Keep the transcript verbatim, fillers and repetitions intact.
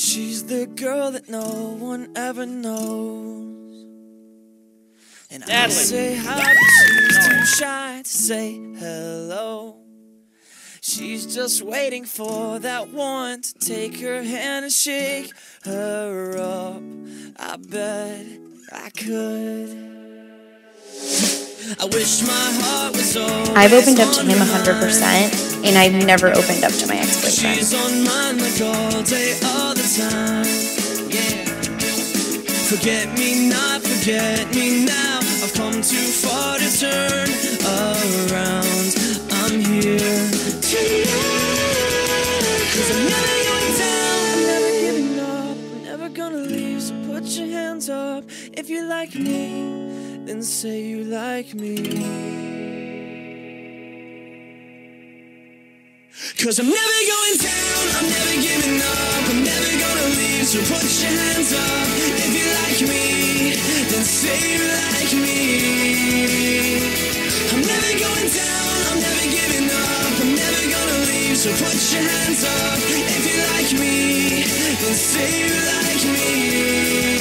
She's the girl that no one ever knows. And Adeline. I say hi, but she's too shy to say hello. She's just waiting for that one to take her hand and shake her up. I bet I could. I wish my heart was always I've opened up to him one hundred percent, and I've never opened up to my ex-boyfriend. She's on mine like all day, all the time. Yeah. Forget me not, forget me now. I've come too far to turn around. I'm here to you, 'cause I'm never going down. I'm never giving up, I'm never gonna leave, so put your hands up if you like me. And say you like me, 'cause I'm never going down, I'm never giving up, I'm never gonna leave, so put your hands up if you like me, then say you like me. I'm never going down, I'm never giving up, I'm never gonna leave, so put your hands up if you like me, then say you like me.